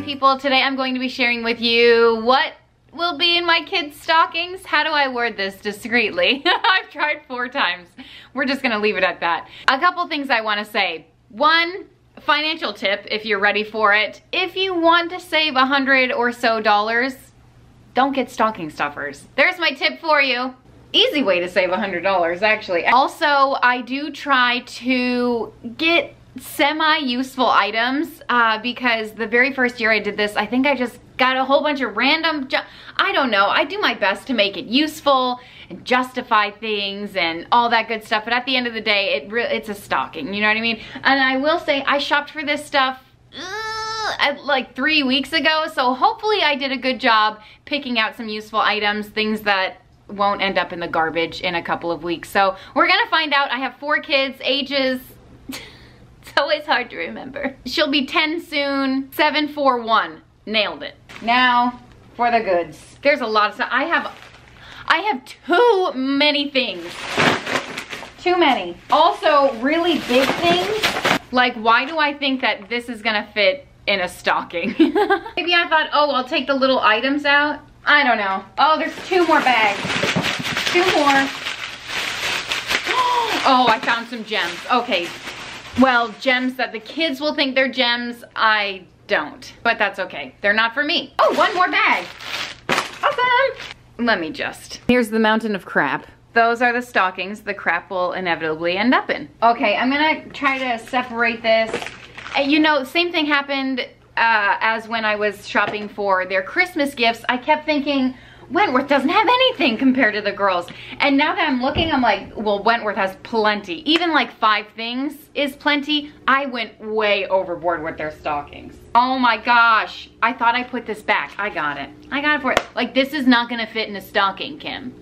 party people. Today I'm going to be sharing with you what will be in my kids' stockings. How do I word this discreetly? I've tried 4 times. We're just gonna leave it at that. A couple things I wanna say. One, financial tip if you're ready for it. If you want to save $100 or so, don't get stocking stuffers. There's my tip for you. Easy way to save $100 actually. Also, I do try to get semi-useful items because the very first year I did this, I think I just got a whole bunch of random junk. I don't know, I do my best to make it useful and justify things and all that good stuff, but at the end of the day, it's a stocking, you know what I mean? And I will say, I shopped for this stuff like 3 weeks ago, so hopefully I did a good job picking out some useful items, things that won't end up in the garbage in a couple of weeks. So we're gonna find out. I have 4 kids, ages, it's always hard to remember. She'll be 10 soon. 7, 4, 1. Nailed it. Now for the goods. There's a lot of stuff. I have too many things. Too many. Also, really big things. Like, why do I think that this is gonna fit in a stocking? Maybe I thought, oh, I'll take the little items out. I don't know. Oh, there's 2 more bags. 2 more. Oh, I found some gems. Okay. Well, gems that the kids will think they're gems, I don't. But that's okay. They're not for me. Oh, 1 more bag. Awesome. Let me just. Here's the mountain of crap. Those are the stockings the crap will inevitably end up in. Okay, I'm gonna try to separate this. You know, same thing happened as when I was shopping for their Christmas gifts. I kept thinking, Wentworth doesn't have anything compared to the girls. And now that I'm looking, I'm like, well, Wentworth has plenty. Even like 5 things is plenty. I went way overboard with their stockings. Oh my gosh. I thought I put this back. I got it. I got it for it. Like, this is not gonna fit in a stocking, Kim.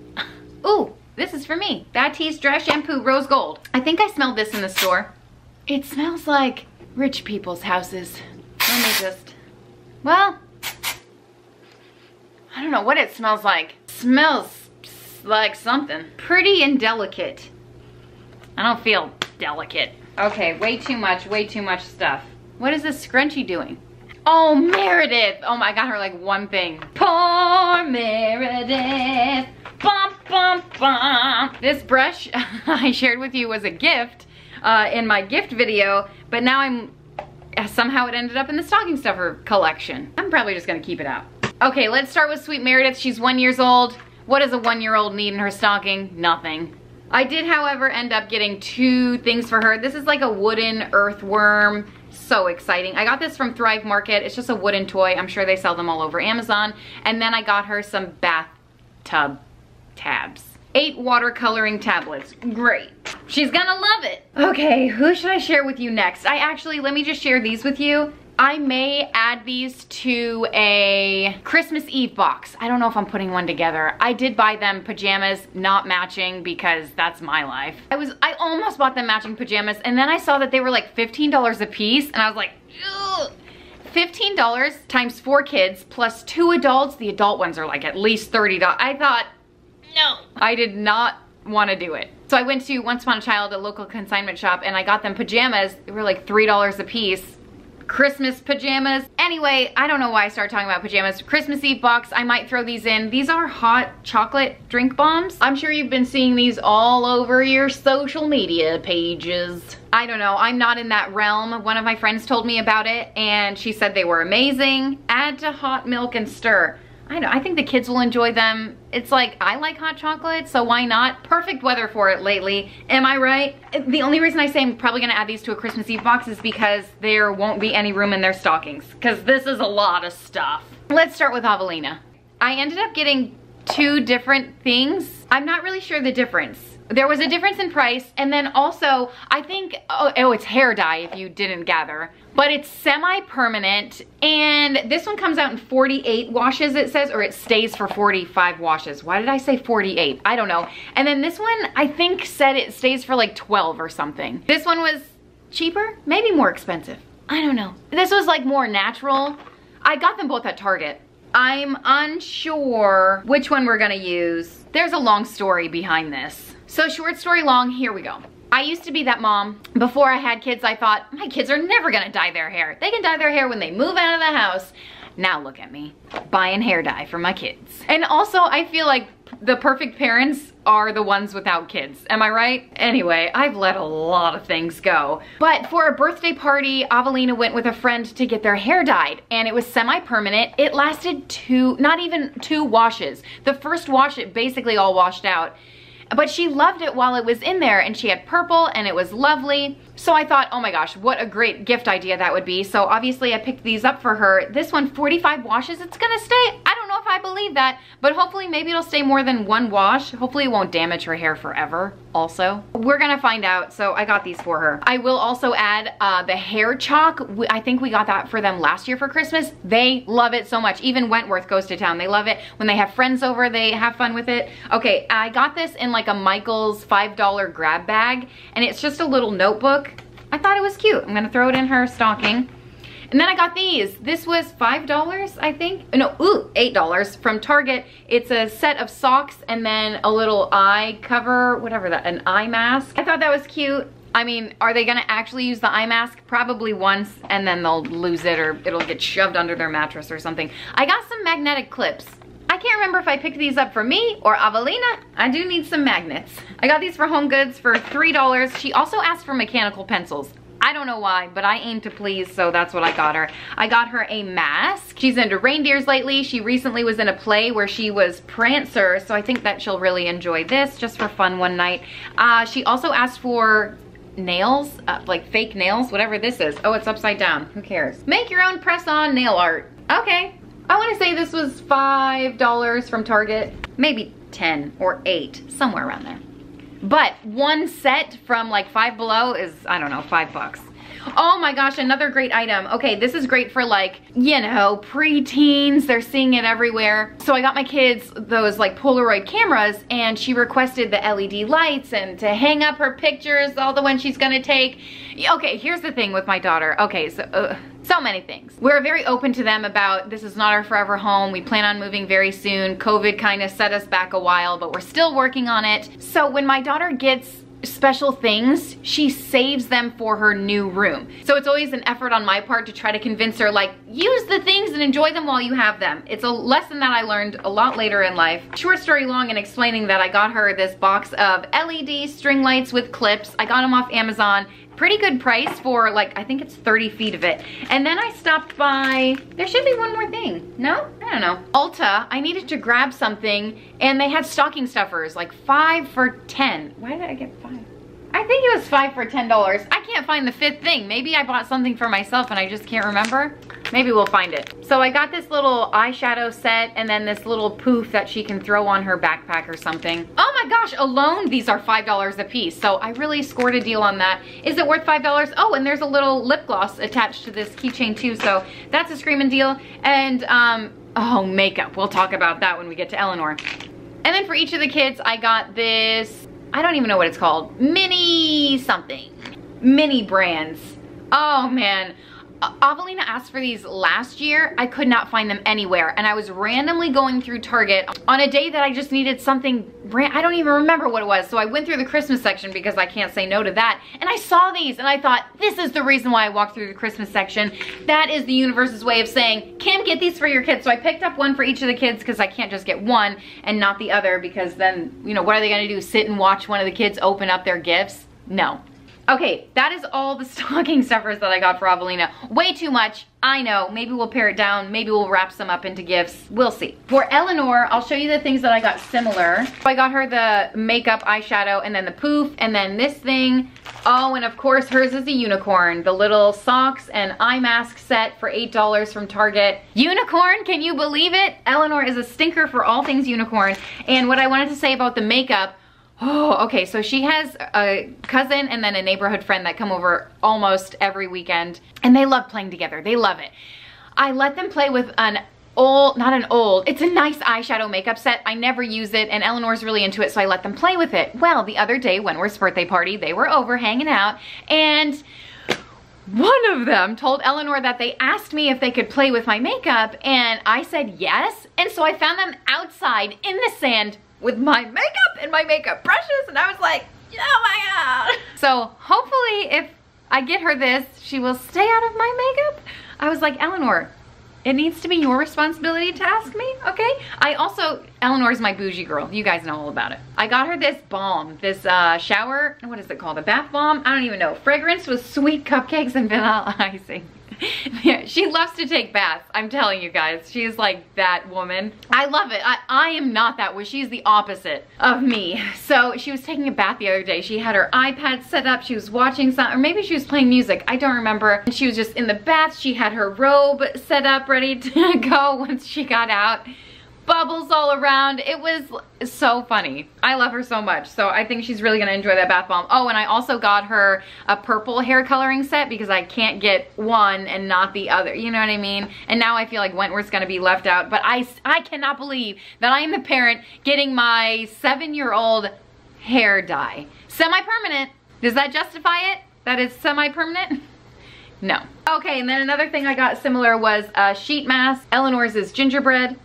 Ooh, this is for me. Batiste Dress Shampoo Rose Gold. I think I smelled this in the store. It smells like rich people's houses. Let me just, well, I don't know what it smells like. Smells like something. Pretty and delicate. I don't feel delicate. Okay, way too much stuff. What is this scrunchie doing? Oh, Meredith. Oh, I got her like 1 thing. Poor Meredith. Bum, bum, bum. This brush I shared with you was a gift in my gift video, but now somehow it ended up in the stocking stuffer collection. I'm probably just gonna keep it out. Okay, let's start with sweet Meredith. She's 1 year old. What does a 1-year-old need in her stocking? Nothing. I did, however, end up getting 2 things for her. This is like a wooden earthworm. So exciting. I got this from Thrive Market. It's just a wooden toy. I'm sure they sell them all over Amazon. And then I got her some bathtub tabs. 8 watercoloring tablets. Great. She's gonna love it. Okay, who should I share with you next? Let me just share these with you. I may add these to a Christmas Eve box. I don't know if I'm putting one together. I did buy them pajamas, not matching, because that's my life. I almost bought them matching pajamas, and then I saw that they were like $15 a piece, and I was like, ugh. $15 times 4 kids plus 2 adults. The adult ones are like at least $30. I thought, no. I did not want to do it. So I went to Once Upon a Child, a local consignment shop, and I got them pajamas. They were like $3 a piece. Christmas pajamas. Anyway, I don't know why I started talking about pajamas. Christmas Eve box, I might throw these in. These are hot chocolate drink bombs. I'm sure you've been seeing these all over your social media pages. I don't know, I'm not in that realm. One of my friends told me about it and she said they were amazing. Add to hot milk and stir. I know, I think the kids will enjoy them. It's like, I like hot chocolate, so why not? Perfect weather for it lately, am I right? The only reason I say I'm probably gonna add these to a Christmas Eve box is because there won't be any room in their stockings, because this is a lot of stuff. Let's start with Avelina. I ended up getting 2 different things. I'm not really sure the difference. There was a difference in price, and then also, I think, oh, it's hair dye if you didn't gather. But it's semi-permanent, and this one comes out in 48 washes, it says, or it stays for 45 washes. Why did I say 48? I don't know. And then this one, I think, said it stays for like 12 or something. This one was cheaper, maybe more expensive. I don't know. This was like more natural. I got them both at Target. I'm unsure which one we're gonna use. There's a long story behind this. So short story long, here we go. I used to be that mom. Before I had kids, I thought, my kids are never gonna dye their hair. They can dye their hair when they move out of the house. Now look at me, buying hair dye for my kids. And also, I feel like the perfect parents are the ones without kids. Am I right? Anyway, I've let a lot of things go. But for a birthday party, Avelina went with a friend to get their hair dyed, and it was semi-permanent. It lasted not even two washes. The first wash, it basically all washed out. But she loved it while it was in there, and she had purple, and it was lovely. So I thought, oh my gosh, what a great gift idea that would be. So obviously I picked these up for her. This one, 45 washes, it's gonna stay. I don't know if I believe that, but hopefully maybe it'll stay more than one wash. Hopefully it won't damage her hair forever also. We're gonna find out, so I got these for her. I will also add the hair chalk. I think we got that for them last year for Christmas. They love it so much. Even Wentworth goes to town. They love it. When they have friends over, they have fun with it. Okay, I got this in like a Michael's $5 grab bag, and it's just a little notebook. I thought it was cute. I'm gonna throw it in her stocking. And then I got these. This was $5, I think. No, ooh, $8 from Target. It's a set of socks and then a little eye cover, whatever that, an eye mask. I thought that was cute. I mean, are they gonna actually use the eye mask? Probably once, and then they'll lose it or it'll get shoved under their mattress or something. I got some magnetic clips. I can't remember if I picked these up for me or Avelina. I do need some magnets. I got these for Home Goods for $3. She also asked for mechanical pencils. I don't know why, but I aim to please, so that's what I got her. I got her a mask. She's into reindeers lately. She recently was in a play where she was Prancer, so I think that she'll really enjoy this just for fun one night. She also asked for nails, like fake nails, whatever this is. Oh, it's upside down. Who cares? Make your own press-on nail art. Okay. I want to say this was $5 from Target. Maybe 10 or 8, somewhere around there. But one set from like Five Below is, I don't know, $5. Oh my gosh, another great item. Okay, this is great for like, you know, preteens. They're seeing it everywhere. So I got my kids those like Polaroid cameras, and she requested the LED lights and to hang up her pictures, all the ones she's gonna take. Okay, here's the thing with my daughter. Okay, so so many things. We're very open to them about this is not our forever home. We plan on moving very soon. COVID kind of set us back a while, but we're still working on it. So when my daughter gets special things, she saves them for her new room. So it's always an effort on my part to try to convince her, like, use the things and enjoy them while you have them. It's a lesson that I learned a lot later in life. Short story long, in explaining that, I got her this box of LED string lights with clips. I got them off Amazon. Pretty good price for like, I think it's 30 feet of it. And then I stopped by, there should be one more thing. No? I don't know. Ulta, I needed to grab something, and they had stocking stuffers, like 5 for $10. Why did I get 5? I think it was 5 for $10. I can't find the fifth thing. Maybe I bought something for myself and I just can't remember. Maybe we'll find it. So I got this little eyeshadow set, and then this little poof that she can throw on her backpack or something. Oh my gosh, alone these are $5 a piece. So I really scored a deal on that. Is it worth $5? Oh, and there's a little lip gloss attached to this keychain too. So that's a screaming deal. And oh, makeup. We'll talk about that when we get to Eleanor. And then for each of the kids, I got this, I don't even know what it's called. Mini something. Mini brands. Oh man. Avelina asked for these last year. I could not find them anywhere, and I was randomly going through Target on a day that I just needed something brand, I don't even remember what it was, so I went through the Christmas section because I can't say no to that, and I saw these, and I thought, this is the reason why I walked through the Christmas section. That is the universe's way of saying, Kim, get these for your kids. So I picked up one for each of the kids because I can't just get one and not the other, because then, you know, what are they gonna do, sit and watch one of the kids open up their gifts? No. Okay, that is all the stocking stuffers that I got for Avelina. Way too much, I know. Maybe we'll pare it down. Maybe we'll wrap some up into gifts. We'll see. For Eleanor, I'll show you the things that I got similar. So I got her the makeup, eyeshadow, and then the poof, and then this thing. Oh, and of course, hers is a unicorn. The little socks and eye mask set for $8 from Target. Unicorn, can you believe it? Eleanor is a stinker for all things unicorn. And what I wanted to say about the makeup, oh, okay, so she has a cousin and then a neighborhood friend that come over almost every weekend, and they love playing together. They love it. I let them play with it's a nice eyeshadow makeup set. I never use it, and Eleanor's really into it, so I let them play with it. Well, the other day, Wentworth's birthday party, they were over hanging out, and one of them told Eleanor that they asked me if they could play with my makeup, and I said yes, and so I found them outside in the sand with my makeup and my makeup brushes, and I was like, oh my god. So hopefully if I get her this, she will stay out of my makeup. I was like, Eleanor, it needs to be your responsibility to ask me, okay? I also, Eleanor's my bougie girl. You guys know all about it. I got her this balm, this shower, what is it called? A bath bomb? I don't even know. Fragrance with sweet cupcakes and vanilla icing. Yeah, she loves to take baths. I'm telling you guys, she is like that woman. I love it. I am not that way. She's the opposite of me. So she was taking a bath the other day. She had her iPad set up. She was watching something, or maybe she was playing music. I don't remember. And she was just in the bath. She had her robe set up ready to go once she got out. Bubbles all around. It was so funny. I love her so much. So I think she's really gonna enjoy that bath bomb. Oh, and I also got her a purple hair coloring set because I can't get one and not the other. You know what I mean? And now I feel like Wentworth's gonna be left out, but I cannot believe that I am the parent getting my 7-year-old hair dye. Semi-permanent. Does that justify it? That it's semi-permanent? No. Okay, and then another thing I got similar was a sheet mask. Eleanor's is gingerbread.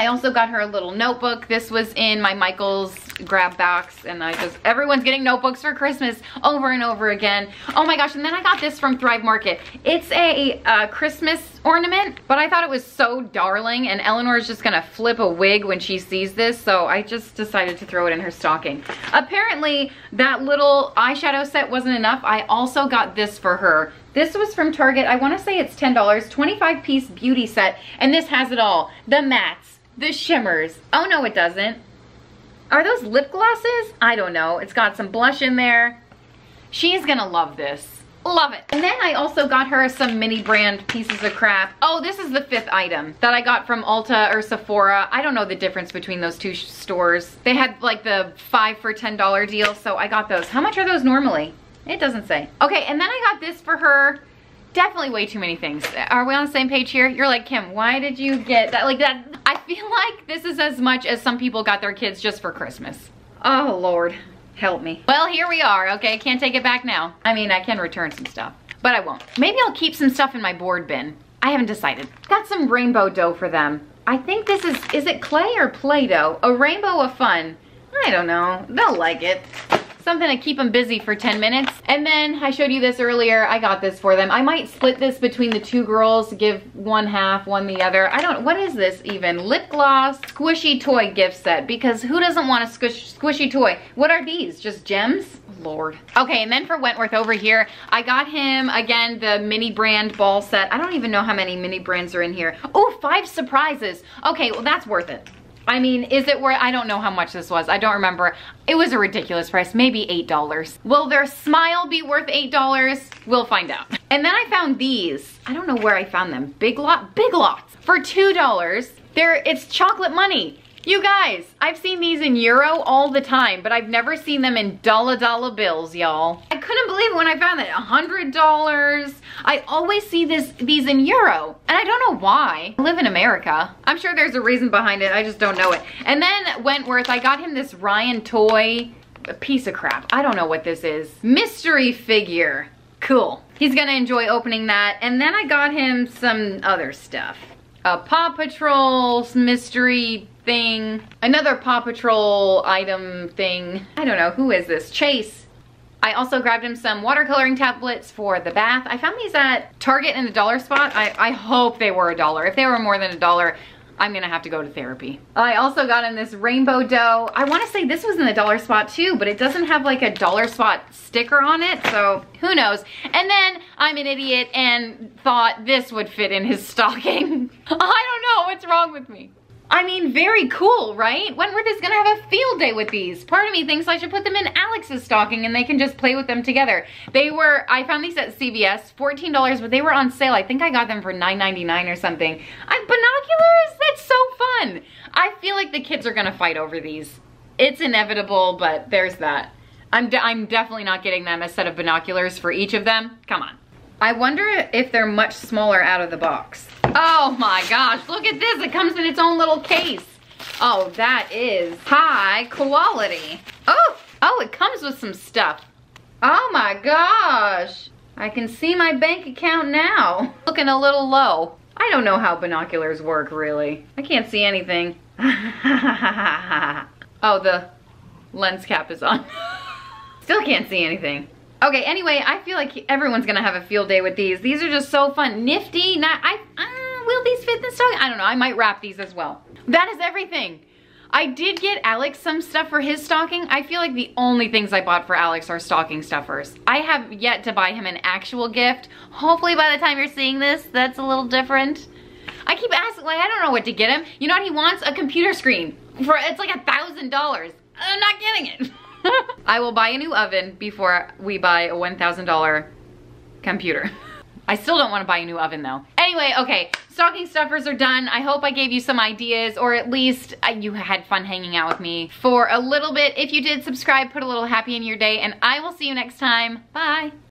I also got her a little notebook. This was in my Michael's grab box, and I just, everyone's getting notebooks for Christmas over and over again. Oh my gosh, and then I got this from Thrive Market. It's a Christmas ornament, but I thought it was so darling, and Eleanor's just gonna flip a wig when she sees this, so I just decided to throw it in her stocking. Apparently, that little eyeshadow set wasn't enough. I also got this for her. This was from Target. I wanna say it's $10, 25-piece beauty set, and this has it all, the mattes, the shimmers. Oh no, it doesn't. Are those lip glosses? I don't know. It's got some blush in there. She's gonna love this. Love it. And then I also got her some mini brand pieces of crap. Oh, this is the fifth item that I got from Ulta or Sephora. I don't know the difference between those two stores. They had like the 5 for $10 deal, so I got those. How much are those normally? It doesn't say. Okay, and then I got this for her. Definitely way too many things. Are we on the same page here? You're like, Kim, why did you get that? Like that, I feel like this is as much as some people got their kids just for Christmas. Oh Lord, help me. Well, here we are, okay? Can't take it back now. I mean, I can return some stuff, but I won't. Maybe I'll keep some stuff in my board bin. I haven't decided. Got some rainbow dough for them. I think this is it clay or Play-Doh? A rainbow of fun. I don't know, they'll like it. Something to keep them busy for 10 minutes. And then I showed you this earlier. I got this for them. I might split this between the two girls, give one half, one the other. I don't, what is this even? Lip gloss, squishy toy gift set, because who doesn't want a squishy toy? What are these, just gems? Lord. Okay, and then for Wentworth over here, I got him, again, the mini brand ball set. I don't even know how many mini brands are in here. Oh, 5 surprises. Okay, well that's worth it. I mean, is it worth, I don't know how much this was. I don't remember. It was a ridiculous price, maybe $8. Will their smile be worth $8? We'll find out. And then I found these. I don't know where I found them. Big Lots. For $2, it's chocolate money. You guys, I've seen these in euro all the time, but I've never seen them in dollar bills, y'all. I couldn't believe it when I found that, $100. I always see these in euro, and I don't know why. I live in America. I'm sure there's a reason behind it, I just don't know it. And then Wentworth, I got him this Ryan toy, a piece of crap. I don't know what this is. Mystery figure, cool. He's gonna enjoy opening that. And then I got him some other stuff. A Paw Patrol mystery thing, another Paw Patrol item thing. I don't know, who is this? Chase. I also grabbed him some watercoloring tablets for the bath. I found these at Target in the dollar spot. I hope they were $1. If they were more than $1, I'm gonna have to go to therapy. I also got him this rainbow dough. I wanna say this was in the dollar spot too, but it doesn't have like a dollar spot sticker on it, so who knows. And then I'm an idiot and thought this would fit in his stocking. I don't know what's wrong with me. I mean, very cool, right? Wentworth is gonna have a field day with these. Part of me thinks I should put them in Alex's stocking and they can just play with them together. They were, I found these at CVS, $14, but they were on sale. I think I got them for $9.99 or something. Binoculars, that's so fun. I feel like the kids are gonna fight over these. It's inevitable, but there's that. I'm definitely not getting them a set of binoculars for each of them, come on. I wonder if they're much smaller out of the box. Oh my gosh, look at this. It comes in its own little case. Oh, that is high quality. Oh, it comes with some stuff. Oh my gosh. I can see my bank account now. Looking a little low. I don't know how binoculars work, really. I can't see anything. Oh, the lens cap is on. Still can't see anything. Okay, anyway, I feel like everyone's gonna have a field day with these. These are just so fun. Nifty, not, will these fit in the stock? I don't know, I might wrap these as well. That is everything. I did get Alex some stuff for his stocking. I feel like the only things I bought for Alex are stocking stuffers. I have yet to buy him an actual gift. Hopefully by the time you're seeing this, that's a little different. I keep asking, like, I don't know what to get him. You know what he wants? A computer screen. For it's like $1,000. I'm not getting it. I will buy a new oven before we buy a $1,000 computer. I still don't want to buy a new oven though. Anyway, okay, stocking stuffers are done. I hope I gave you some ideas, or at least you had fun hanging out with me for a little bit. If you did, subscribe, put a little happy in your day, and I will see you next time. Bye.